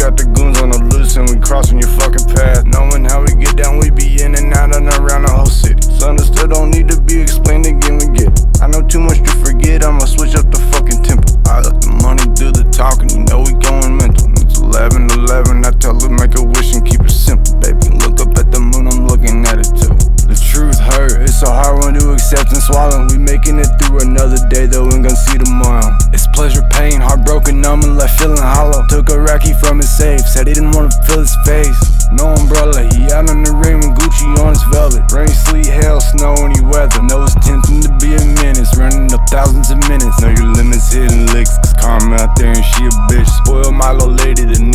got the goons on the loose and we crossing your fucking path. Knowing how we get down, we be in and out and around the whole city. It's understood, don't need to be explained again, we get it. I know too much to forget, I'ma switch up the fucking tempo. I let the money do the talking, you know we going mental. It's 11:11, I tell her make a wish and keep it simple. Baby, look up at the moon, I'm looking at it too. The truth hurt, it's a hard one to accept and swallow. We making it through another day, though we ain't gonna see tomorrow. It's pleasure, pain, heartbroken, numb and left feeling hollow. Took a Rocky from his safe, said he didn't wanna feel his face. No umbrella, he out in the rain with Gucci on his velvet. Rain, sleet, hail, snow, any weather. Know it's tempting to be a menace, running up thousands of minutes. Know your limits, hitting licks, cause karma out there and she a bitch. Spoiled my little lady, the